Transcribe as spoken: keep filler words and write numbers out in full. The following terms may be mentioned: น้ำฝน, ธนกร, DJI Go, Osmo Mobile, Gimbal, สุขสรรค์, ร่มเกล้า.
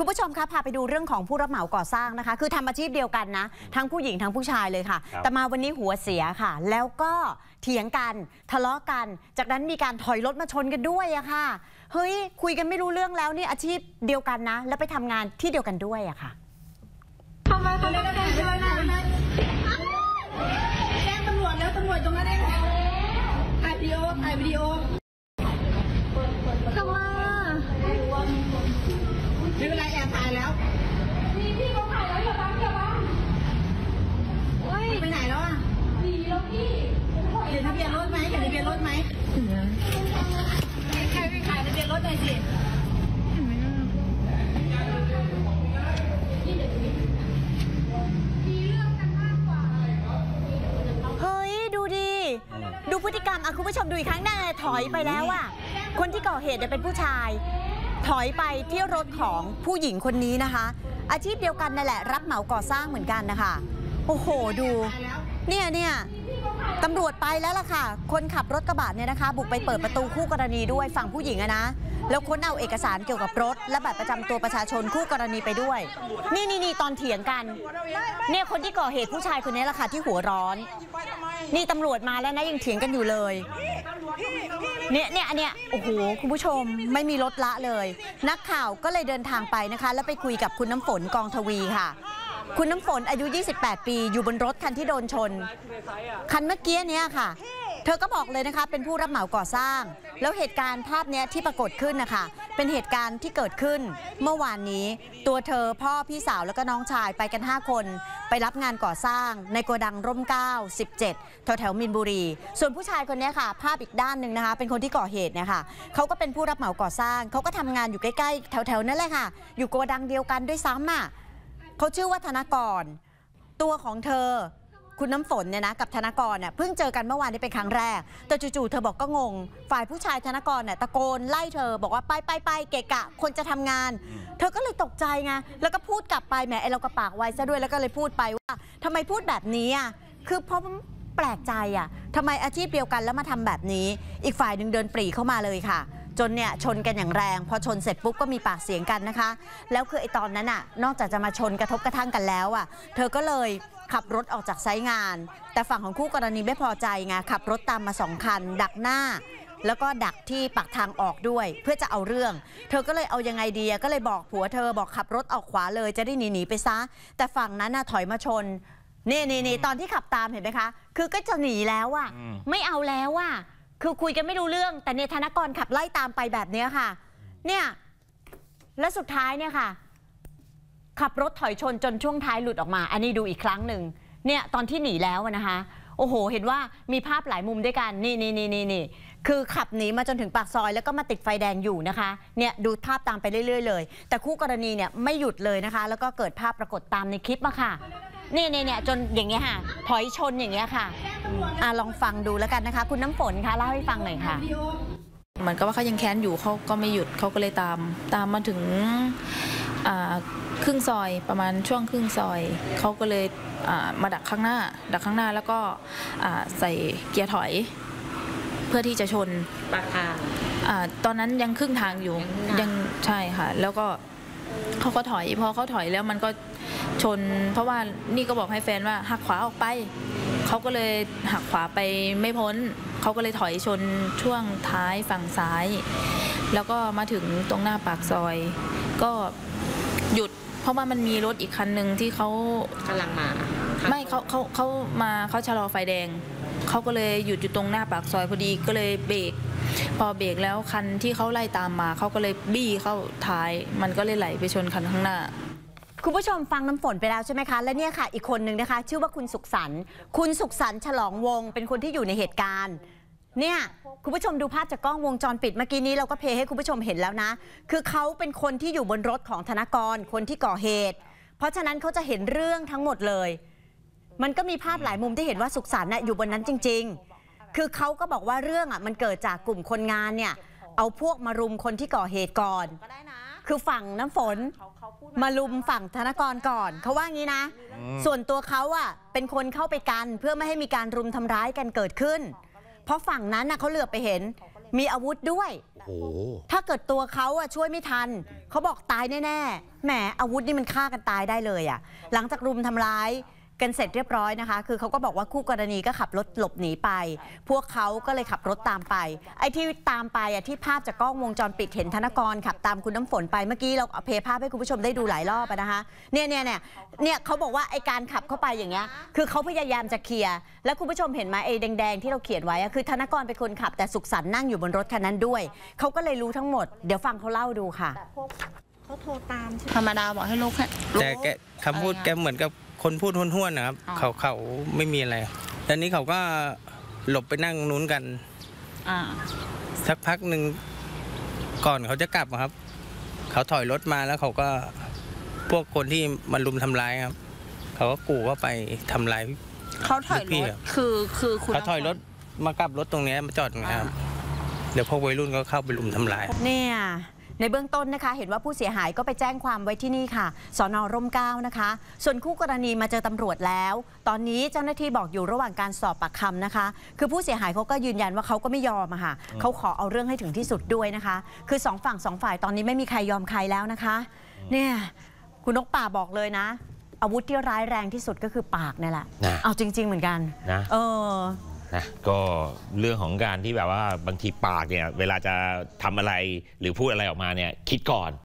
คุณผู้ชมคะพาไปดูเรื่องของผู้รับเหมาก่อสร้างนะคะคือทำอาชีพเดียวกันนะทั้งผู้หญิงทั้งผู้ชายเลยค่ะแต่มาวันนี้หัวเสียค่ะแล้วก็เถียงกันทะเลาะกันจากนั้นมีการถอยรถมาชนกันด้วยอะค่ะเฮ้ยคุยกันไม่รู้เรื่องแล้วนี่อาชีพเดียวกันนะแล้วไปทำงานที่เดียวกันด้วยอะค่ะทำไมคนนี้ก็ได้ด้วยนะแจ้งตำรวจแล้วตำรวจตรงนั้นเองถ่ายวิดีโอถ่ายวิดีโอทำไมไม่เป็นไรแอบถ่ายแล้วนี่พี่เขาถ่ายแล้วอย่าบังอย่าบังไปไหนแล้วอ่ะดีแล้วพี่เห็นทะเบียนรถไหมเห็นทะเบียนรถไหมใครไปขายทะเบียนรถหน่อยสิดูพฤติกรรมอ่ะคุณผู้ชมดูอีกครั้งหน้าถอยไปแล้วอ่ะคนที่ก่อเหตุเป็นผู้ชายถอยไปที่รถของผู้หญิงคนนี้นะคะอาชีพเดียวกันนั่นแหละรับเหมาก่อสร้างเหมือนกันนะคะโอ้โหดูเนี่ยเนี่ยตำรวจไปแล้วล่ะค่ะคนขับรถกระบะเนี่ยนะคะบุกไปเปิดประตูคู่กรณีด้วยฝั่งผู้หญิงอะนะแล้วค้นเอาเอกสารเกี่ยวกับรถและบัตรประจำตัวประชาชนคู่กรณีไปด้วยนี่นี่นี่ตอนเถียงกันเนี่ยคนที่ก่อเหตุผู้ชายคนนี้ล่ะค่ะที่หัวร้อนนี่ตำรวจมาแล้วนะยังเถียงกันอยู่เลยเนี่ยเนี่ยเนี่ยโอ้โหคุณผู้ชมไม่มีลดละเลยนักข่าวก็เลยเดินทางไปนะคะแล้วไปคุยกับคุณน้ำฝนกองทวีค่ะคุณน้ำฝนอายุยี่สิบแปดปีอยู่บนรถคันที่โดนชนคันเมื่อกี้เนี่ยค่ะเธอก็บอกเลยนะคะเป็นผู้รับเหมาก่อสร้างแล้วเหตุการณ์ภาพนี้ที่ปรากฏขึ้นนะคะเป็นเหตุการณ์ที่เกิดขึ้นเมื่อวานนี้ตัวเธอพ่อพี่สาวแล้วก็น้องชายไปกันห้าคนไปรับงานก่อสร้างในโกดังร่มเกล้าสิบเจ็ดแถวแถวมีนบุรีส่วนผู้ชายคนนี้ค่ะภาพอีกด้านหนึ่งนะคะเป็นคนที่ก่อเหตุเนี่ยค่ะเขาก็เป็นผู้รับเหมาก่อสร้างเขาก็ทำงานอยู่ใกล้ๆแถวๆนั่นแหละค่ะอยู่โกดังเดียวกันด้วยซ้ำอ่ะเขาชื่อว่าธนกรตัวของเธอคุณน้ำฝนเนี่ยนะกับธนกรเนี่ยเพิ่งเจอกันเมื่อวานนี้เป็นครั้งแรกแต่จู่ๆเธอบอกก็งงฝ่ายผู้ชายธนกรเนี่ยตะโกนไล่เธอบอกว่าไปไปไปเกะกะคนจะทำงานเธอก็เลยตกใจไงแล้วก็พูดกลับไปแหมไอเรากระปากไว้ซะด้วยแล้วก็เลยพูดไปว่าทำไมพูดแบบนี้อ่ะคือเพราะแปลกใจอ่ะทำไมอาชีพเดียวกันแล้วมาทำแบบนี้อีกฝ่ายหนึ่งเดินปรีเข้ามาเลยค่ะจนเนี่ยชนกันอย่างแรงพอชนเสร็จปุ๊บก็มีปากเสียงกันนะคะแล้วคือไอตอนนั้นน่ะนอกจากจะมาชนกระทบกระทั่งกันแล้วอ่ะเธอก็เลยขับรถออกจากไซต์งานแต่ฝั่งของคู่กรณีไม่พอใจไงขับรถตามมาสองคันดักหน้าแล้วก็ดักที่ปากทางออกด้วยเพื่อจะเอาเรื่องเธอก็เลยเอายังไงดีก็เลยบอกผัวเธอบอกขับรถออกขวาเลยจะได้หนีหนีไปซะแต่ฝั่งนั้นน่ะถอยมาชนนี่นี่นี่ตอนที่ขับตามเห็นไหมคะคือก็จะหนีแล้วอ่ะไม่เอาแล้วอ่ะคือคุยกันไม่รู้เรื่องแต่เนธนกรขับไล่ตามไปแบบนี้ค่ะเนี่ยและสุดท้ายเนี่ยค่ะขับรถถอยชนจนช่วงท้ายหลุดออกมาอันนี้ดูอีกครั้งหนึ่งเนี่ยตอนที่หนีแล้วนะคะโอ้โหเห็นว่ามีภาพหลายมุมด้วยกันนี่นี่นี่นี่คือขับหนีมาจนถึงปากซอยแล้วก็มาติดไฟแดงอยู่นะคะเนี่ยดูภาพตามไปเรื่อยๆเลยแต่คู่กรณีเนี่ยไม่หยุดเลยนะคะแล้วก็เกิดภาพปรากฏตามในคลิปมาค่ะนี่เนี่ยเนี่ยจนอย่างเงี้ยค่ะถอยชนอย่างเงี้ยค่ะอ่ะลองฟังดูแล้วกันนะคะคุณน้ำฝนค่ะเล่าให้ฟังหน่อยค่ะเหมือนกับว่าเขายังแค้นอยู่เขาก็ไม่หยุดเขาก็เลยตามตามมาถึงครึ่งซอยประมาณช่วงครึ่งซอยเขาก็เลยมาดักข้างหน้าดักข้างหน้าแล้วก็ใส่เกียร์ถอยเพื่อที่จะชนปากทางตอนนั้นยังครึ่งทางอยู่ยังใช่ค่ะแล้วก็เขาก็ถอยพอเขาถอยแล้วมันก็ชนเพราะว่านี่ก็บอกให้แฟนว่าหักขวาออกไปเขาก็เลยหักขวาไปไม่พ้นเขาก็เลยถอยชนช่วงท้ายฝั่งซ้ายแล้วก็มาถึงตรงหน้าปากซอยก็หยุดเพราะว่ามันมีรถอีกคันหนึ่งที่เขากำลังมาไม่เขาเขาเขามาเขาชะลอไฟแดงเขาก็เลยหยุดอยู่ตรงหน้าปากซอยพอดีก็เลยเบรกพอเบรกแล้วคันที่เขาไล่ตามมาเขาก็เลยบี้เข้าท้ายมันก็เลยไหลไปชนคันข้างหน้าคุณผู้ชมฟังน้ำฝนไปแล้วใช่ไหมคะและเนี่ยค่ะอีกคนนึงนะคะชื่อว่าคุณสุขสรรค์คุณสุขสรรค์ฉลองวงเป็นคนที่อยู่ในเหตุการณ์เนี่ยคุณผู้ชมดูภาพจากกล้องวงจรปิดเมื่อกี้นี้เราก็เพลย์ให้คุณผู้ชมเห็นแล้วนะคือเขาเป็นคนที่อยู่บนรถของธนกรคนที่ก่อเหตุเพราะฉะนั้นเขาจะเห็นเรื่องทั้งหมดเลยมันก็มีภาพหลายมุมที่เห็นว่าสุขสรรค์อยู่บนนั้นจริงๆคือเขาก็บอกว่าเรื่องอ่ะมันเกิดจากกลุ่มคนงานเนี่ยเอาพวกมารุมคนที่ก่อเหตุก่อนคือฝั่งน้ำฝนมาลุมฝั่งธนกรก่อนเขาว่างี้นะส่วนตัวเขาอ่ะเป็นคนเข้าไปกันเพื่อไม่ให้มีการรุมทำร้ายกันเกิดขึ้นเพราะฝั่งนั้นนะเขาเหลือไปเห็น มีอาวุธด้วยโอ้ถ้าเกิดตัวเขาอะช่วยไม่ทันเขาบอกตายแน่ๆแหมอาวุธนี่มันฆ่ากันตายได้เลยอะหลังจากรุมทำร้ายกันเสร็จเรียบร้อยนะคะคือเขาก็บอกว่าคู่กรณีก็ขับรถหลบหนีไปพวกเขาก็เลยขับรถตามไปไอ้ที่ตามไปอ่ะที่ภาพจากกล้องวงจรปิดเห็นธนกรขับตามคุณน้ำฝนไปเมื่อกี้เราเพย์ภาพให้คุณผู้ชมได้ดูหลายรอบนะคะเนี่ยเนี่ยเนี่ยเนี่ยเขาบอกว่าไอ้การขับเข้าไปอย่างเงี้ยคือเขาพยายามจะเคลียร์แล้วคุณผู้ชมเห็นไหมไอ้แดงๆที่เราเขียนไว้คือธนกรเป็นคนขับแต่สุขสันต์นั่งอยู่บนรถคันนั้นด้วยเขาก็เลยรู้ทั้งหมดเดี๋ยวฟังเขาเล่าดูค่ะเขาโทรตามธรรมดาบอกให้ลุกแต่แกคำพูดแกเหมือนกับคนพูดห้วนๆนะครับเขาเขาไม่มีอะไรตอนนี้เขาก็หลบไปนั่งนู้นกันสักพักหนึ่งก่อนเขาจะกลับครับเขาถอยรถมาแล้วเขาก็พวกคนที่มารุมทำร้ายครับเขาก็กู่ว่าไปทำร้ายเขาถอยรถคือคือคุณเขาถอยรถมากลับรถตรงนี้มาจอดนะครับเดี๋ยวพวกวัยรุ่นก็เข้าไปรุมทำร้ายเนี่ยในเบื้องต้นนะคะเห็นว่าผู้เสียหายก็ไปแจ้งความไว้ที่นี่ค่ะสน.ร่มเกล้านะคะส่วนคู่กรณีมาเจอตำรวจแล้วตอนนี้เจ้าหน้าที่บอกอยู่ระหว่างการสอบปากคำนะคะคือผู้เสียหายเขาก็ยืนยันว่าเขาก็ไม่ยอมค่ะเขาขอเอาเรื่องให้ถึงที่สุดด้วยนะคะคือสองฝั่งสองฝ่ายตอนนี้ไม่มีใครยอมใครแล้วนะคะเนี่ยคุณนกป่าบอกเลยนะอาวุธที่ร้ายแรงที่สุดก็คือปากนี่แหละเอาจริงๆเหมือนกันนะเออนะก็เรื่องของการที่แบบว่าบางทีปากเนี่ยเวลาจะทำอะไรหรือพูดอะไรออกมาเนี่ยคิดก่อน